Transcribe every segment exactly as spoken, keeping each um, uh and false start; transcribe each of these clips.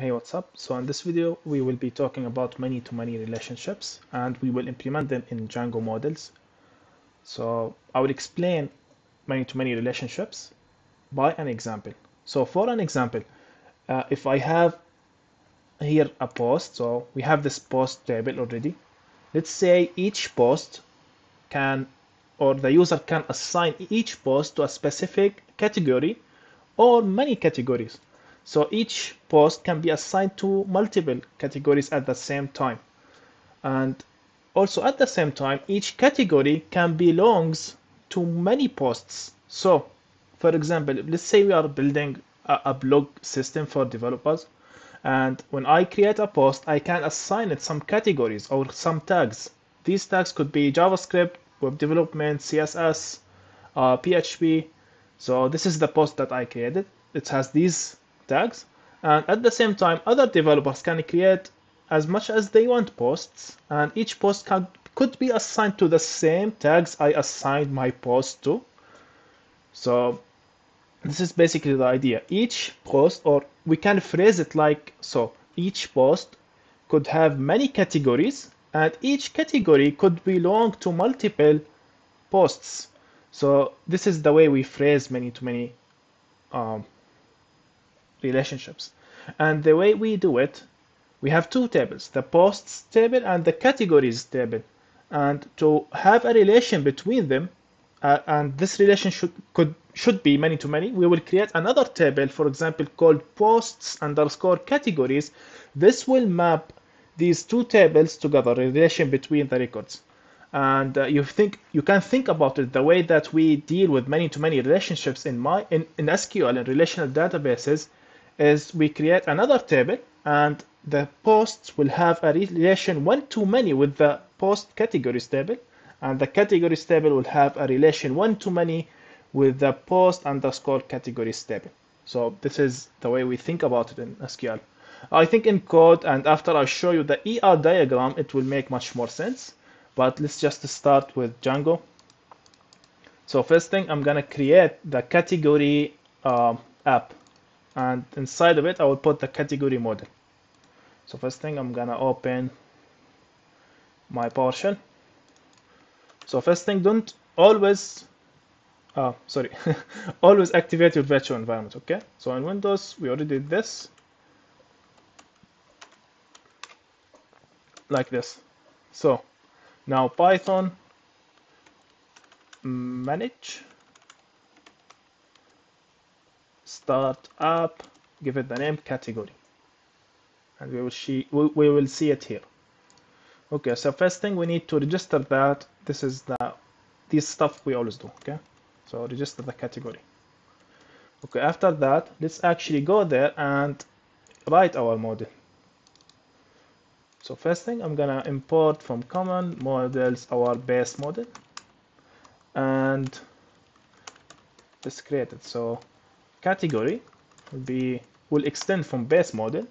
Hey, what's up? So in this video we will be talking about many-to-many relationships, and we will implement them in Django models. So I will explain many-to-many relationships by an example. So for an example, uh, if I have here a post, so we have this post table already. Let's say each post can, or the user can assign each post to a specific category or many categories. So each post can be assigned to multiple categories at the same time, and also at the same time each category can belongs to many posts. So for example, let's say we are building a, a blog system for developers, and when I create a post, I can assign it some categories or some tags. These tags could be JavaScript, web development, C S S, uh, P H P. So this is the post that I created. It has these tags, and at the same time other developers can create as much as they want posts, and each post can, could be assigned to the same tags I assigned my post to. So this is basically the idea. Each post, or we can phrase it like so, each post could have many categories and each category could belong to multiple posts. So this is the way we phrase many-to-many um, relationships. And the way we do it, we have two tables, the posts table and the categories table, and to have a relation between them, uh, and this relation should could should be many to many, we will create another table, for example called posts underscore categories. This will map these two tables together, relation between the records. And uh, you think you can think about it the way that we deal with many to many relationships in my in, in S Q L and relational databases, is we create another table, and the posts will have a relation one to many with the post categories table, and the categories table will have a relation one to many with the post underscore categories table. So this is the way we think about it in S Q L. I think in code, and after I show you the E R diagram, it will make much more sense, but let's just start with Django. So first thing, I'm gonna create the category um, app, and inside of it I will put the category model. So first thing, I'm gonna open my PowerShell. So first thing, don't always uh, sorry always activate your virtual environment. Okay, so in Windows we already did this, like this. So now Python manage start app, give it the name category, and we will see we, we will see it here. Okay, so first thing we need to register that this is the this stuff we always do. Okay, so register the category. Okay, after that let's actually go there and write our model. So first thing, I'm gonna import from common models our base model, and let's create it. So category will be will extend from base model,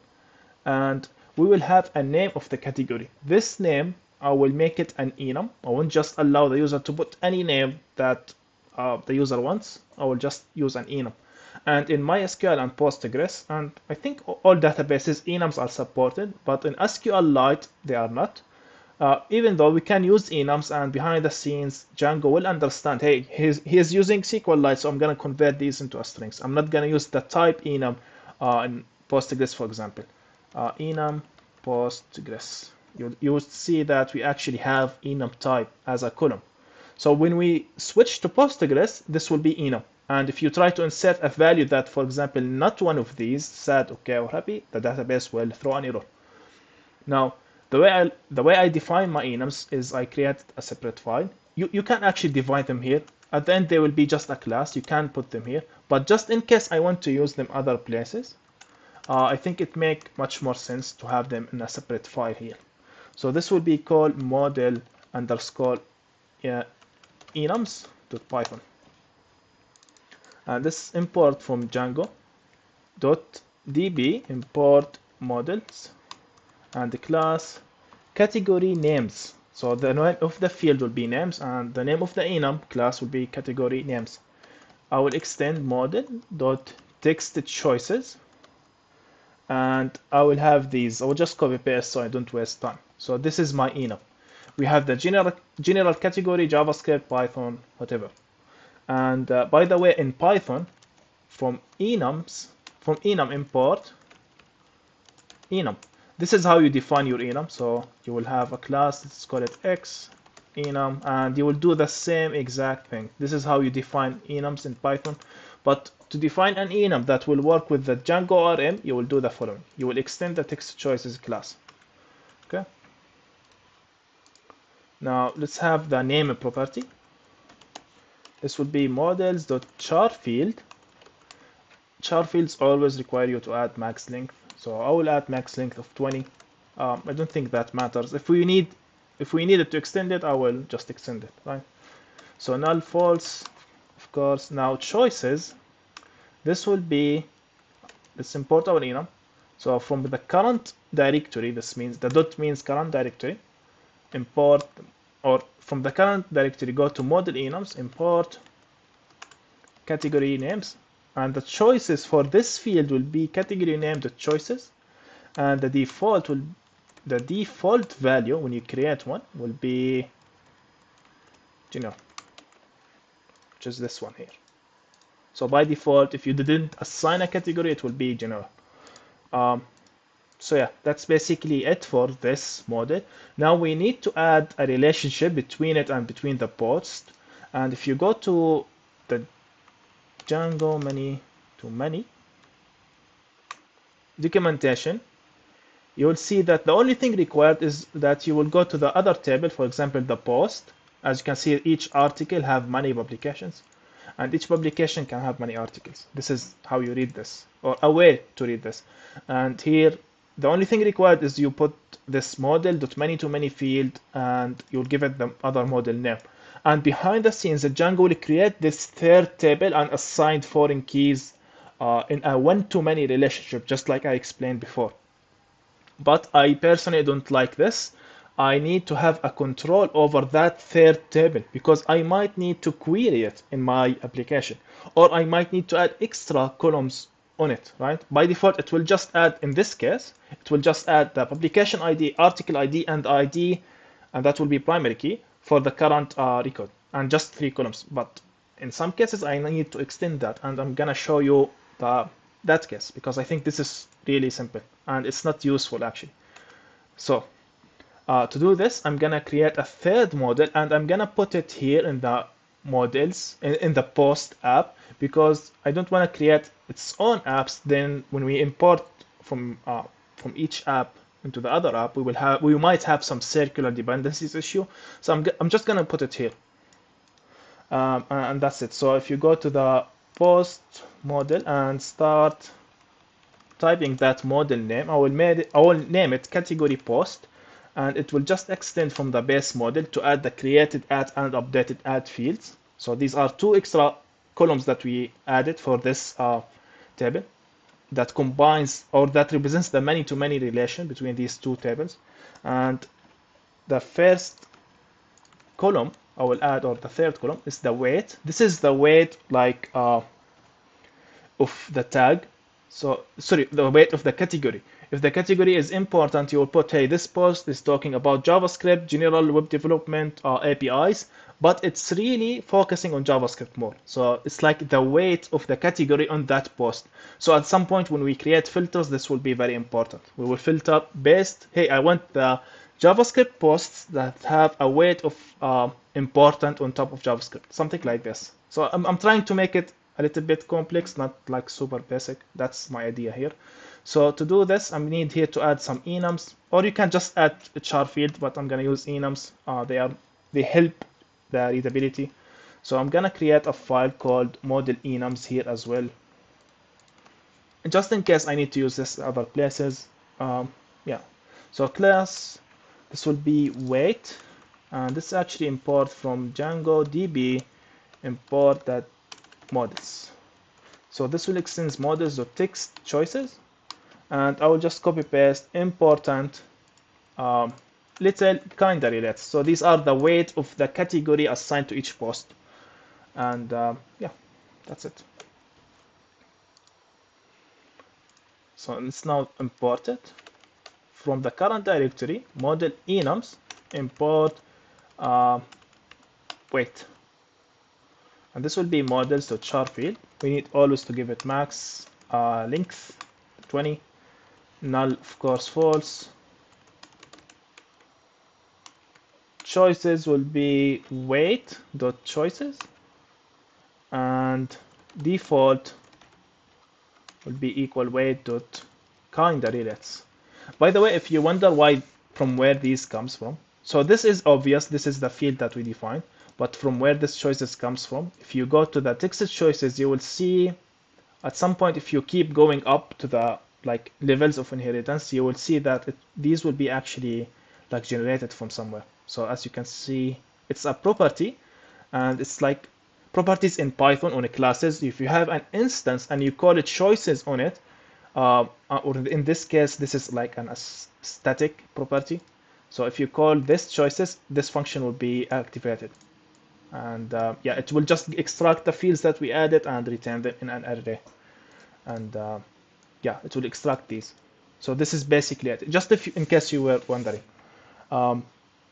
and we will have a name of the category. This name I will make it an enum. I won't just allow the user to put any name that uh, the user wants. I will just use an enum. And in MySQL and Postgres, and I think all databases, enums are supported, but in SQLite they are not. Uh, even though we can use enums, and behind the scenes Django will understand, hey, he's, he's using SQLite, so I'm going to convert these into strings. I'm not going to use the type enum uh, in Postgres, for example. Uh, enum Postgres. You, you will see that we actually have enum type as a column. So when we switch to Postgres, this will be enum. And if you try to insert a value that, for example, not one of these, sad, okay, or happy, the database will throw an error. Now, the way I, the way I define my enums is I create a separate file. You, you can actually divide them here. At the end, they will be just a class. You can put them here. But just in case I want to use them other places, uh, I think it makes much more sense to have them in a separate file here. So this will be called model underscore uh, enums.python. And this import from Django dot db import models and the class category names. So the name of the field will be names, and the name of the enum class will be category names. I will extend model dot text choices, and I will have these. I will just copy paste so I don't waste time. So this is my enum. We have the general general category, JavaScript, Python, whatever. And uh, by the way, in Python, from enums, from enum import enum. This is how you define your enum. So you will have a class. Let's call it X enum, and you will do the same exact thing. This is how you define enums in Python. But to define an enum that will work with the Django O R M, you will do the following. You will extend the TextChoices class. Okay. Now let's have the name property. This would be models.charField. CharFields always require you to add max length, so I will add max length of twenty. Um, I don't think that matters. If we need, if we needed to extend it, I will just extend it, right? So null, false, of course. Now choices. This will be, let's import our enum. So from the current directory, this means the dot means current directory. Import, or from the current directory, go to model enums, import category names, and the choices for this field will be category name dot choices, and the default will, the default value when you create one will be, you know, which is this one here. So by default, if you didn't assign a category, it will be general. Um, so yeah, that's basically it for this model. Now we need to add a relationship between it and between the post. And if you go to the Django many to many documentation, you will see that the only thing required is that you will go to the other table, for example, the post. As you can see, each article have many publications, and each publication can have many articles. This is how you read this, or a way to read this. And here, the only thing required is you put this model.many to many field, and you'll give it the other model name. And behind the scenes, the Django will create this third table and assign foreign keys uh, in a one-to-many relationship, just like I explained before. But I personally don't like this. I need to have a control over that third table, because I might need to query it in my application, or I might need to add extra columns on it, right? By default, it will just add, in this case, it will just add the publication I D, article I D, and I D, and that will be primary key for the current uh, record, and just three columns. But in some cases, I need to extend that, and I'm gonna show you the, that case, because I think this is really simple, and it's not useful actually. So. Uh, to do this, I'm gonna create a third model, and I'm gonna put it here in the models in, in the post app, because I don't want to create its own apps. Then when we import from uh, from each app into the other app, we will have we might have some circular dependencies issue. So I'm I'm just gonna put it here, um, and that's it. So if you go to the post model and start typing that model name, I will made it, I will name it category post. And it will just extend from the base model to add the created add and updated add fields. So these are two extra columns that we added for this uh, table that combines, or that represents the many-to-many relation between these two tables. And the first column I will add, or the third column, is the weight. This is the weight like uh, of the tag. So sorry, the weight of the category. If the category is important, you will put, hey, this post is talking about JavaScript, general web development, uh, A P Is, but it's really focusing on JavaScript more. So it's like the weight of the category on that post. So at some point when we create filters, this will be very important. We will filter based, hey, I want the JavaScript posts that have a weight of uh, important on top of JavaScript, something like this. So I'm, I'm trying to make it a little bit complex, not like super basic. That's my idea here. So to do this, I need here to add some enums, or you can just add a char field, but I'm gonna use enums. Uh, they are they help the readability. So I'm gonna create a file called model enums here as well, and just in case I need to use this other places. Um, yeah. So class, this will be weight, and this actually import from Django D B import that models. So this will extend models of text choices. And I will just copy paste important um, little kinda relates. So these are the weight of the category assigned to each post. And uh, yeah, that's it. So it's now imported from the current directory model enums import uh, wait, and this will be models to char field. We need always to give it max uh, length twenty, null of course false. Choices will be weight dot choices, and default will be equal weight dot kind relates. By the way, if you wonder why from where these comes from, so this is obvious, this is the field that we define, but from where this choices comes from, if you go to the text choices, you will see at some point, if you keep going up to the like levels of inheritance, you will see that it, these will be actually like generated from somewhere. So as you can see, it's a property, and it's like properties in Python on classes. If you have an instance and you call it choices on it, uh, or in this case, this is like an a static property. So if you call this choices, this function will be activated, and uh, yeah, it will just extract the fields that we added and return them in an array, and uh, yeah, it will extract these. So this is basically it. Just if you, in case you were wondering, um,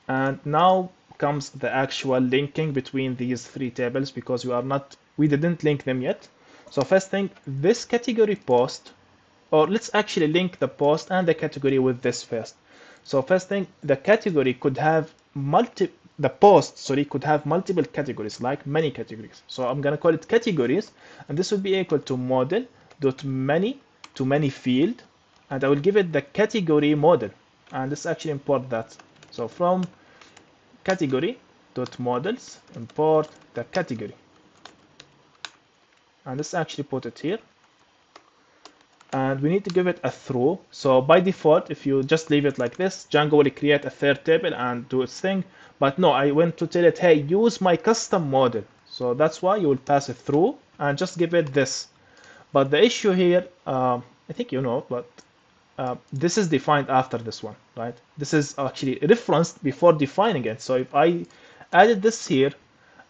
and now comes the actual linking between these three tables, because we are not we didn't link them yet. So first thing, this category post, or let's actually link the post and the category with this first. So first thing, the category could have multi the post sorry could have multiple categories, like many categories. So I'm gonna call it categories, and this will be equal to model dot many to many field, and I will give it the category model, and let's actually import that. So from category.models import the category, and let's actually put it here, and we need to give it a throw. So by default, if you just leave it like this, Django will create a third table and do its thing, but no, I went to tell it, hey, use my custom model. So that's why you will pass it through and just give it this. But the issue here, um, I think you know, but Uh, this is defined after this one, right? This is actually referenced before defining it. So if I added this here,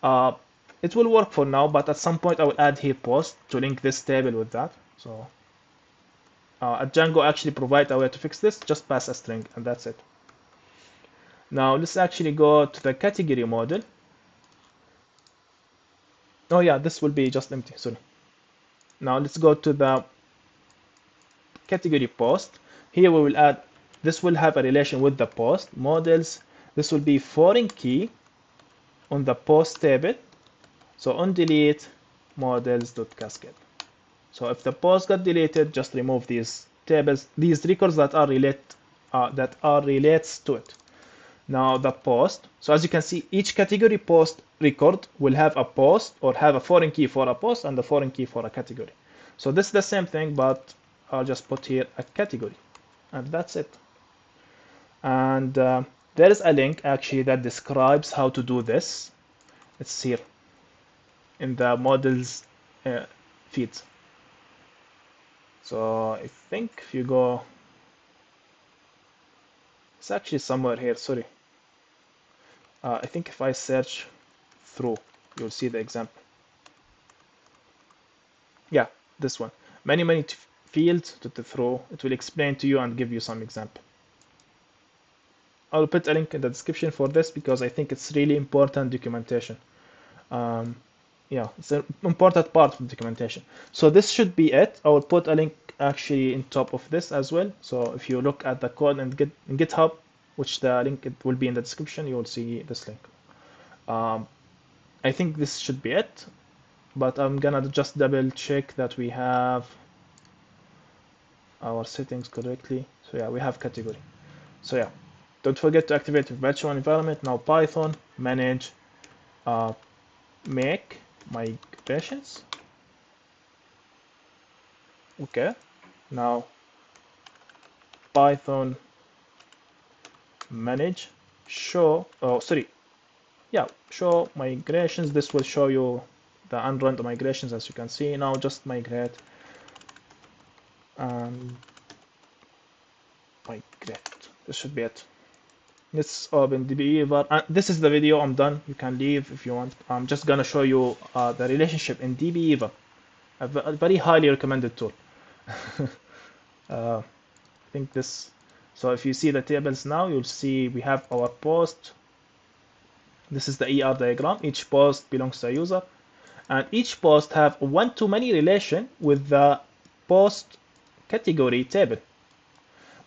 uh, it will work for now, but at some point I will add here post to link this table with that. So uh, Django actually provides a way to fix this. Just pass a string, and that's it. Now let's actually go to the category model. Oh yeah, this will be just empty, sorry. Now let's go to the category post. Here we will add, this will have a relation with the post models. This will be foreign key on the post table. So on delete models.cascade. So if the post got deleted, just remove these tables, these records that are relate uh, that are relates to it. Now the post. So as you can see, each category post record will have a post, or have a foreign key for a post and a foreign key for a category. So this is the same thing, but I'll just put here a category, and that's it. And uh, there is a link actually that describes how to do this. It's here in the models uh, feeds. So I think if you go, it's actually somewhere here, sorry. Uh, I think if I search through, you'll see the example. Yeah, this one. Many, many field to the throw, it will explain to you and give you some example. I'll put a link in the description for this, because I think it's really important documentation. Um, yeah, it's an important part of documentation. So this should be it. I will put a link actually in top of this as well. So if you look at the code and get in GitHub, which the link it will be in the description, you will see this link. Um, I think this should be it, but I'm gonna just double check that we have our settings correctly. So yeah, we have category. So yeah, don't forget to activate your virtual environment. Now Python manage uh, make migrations. Okay, now Python manage show oh sorry yeah show migrations. This will show you the unrun migrations, as you can see. Now just migrate and migrate. This should be it. Let's open DBeaver. Uh, this is the video. I'm done. You can leave if you want. I'm just gonna show you uh, the relationship in DBeaver, a, a very highly recommended tool. uh, I think this. So if you see the tables now, you'll see we have our post. This is the E R diagram. Each post belongs to a user, and each post have one-to-many relation with the post category table.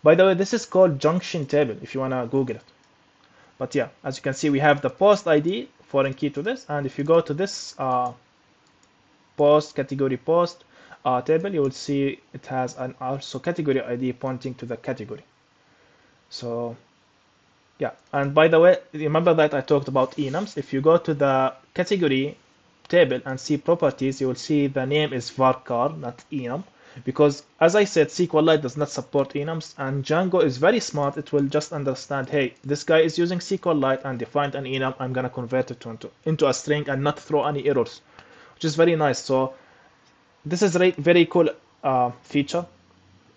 By the way, this is called junction table if you want to Google it. But yeah, as you can see, we have the post I D, foreign key to this, and if you go to this uh, post category post uh, table, you will see it has an also category I D pointing to the category. So yeah, and by the way, remember that I talked about enums. If you go to the category table and see properties, you will see the name is varchar, not enum. Because as I said, SQLite does not support enums, and Django is very smart. It will just understand, hey, this guy is using SQLite and defined an enum. I'm going to convert it into, into a string and not throw any errors, which is very nice. So this is a very cool uh, feature.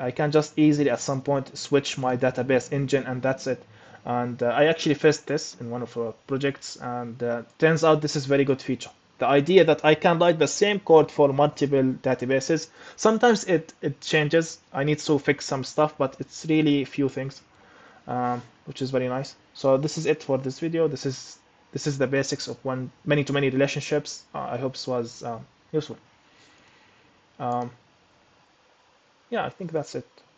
I can just easily at some point switch my database engine and that's it. And uh, I actually faced this in one of our projects, and uh, turns out this is a very good feature. The idea that I can write the same code for multiple databases. Sometimes it, it changes. I need to fix some stuff, but it's really few things, um, which is very nice. So this is it for this video. This is this is the basics of one many-to-many relationships. Uh, I hope this was um, useful. Um, yeah, I think that's it.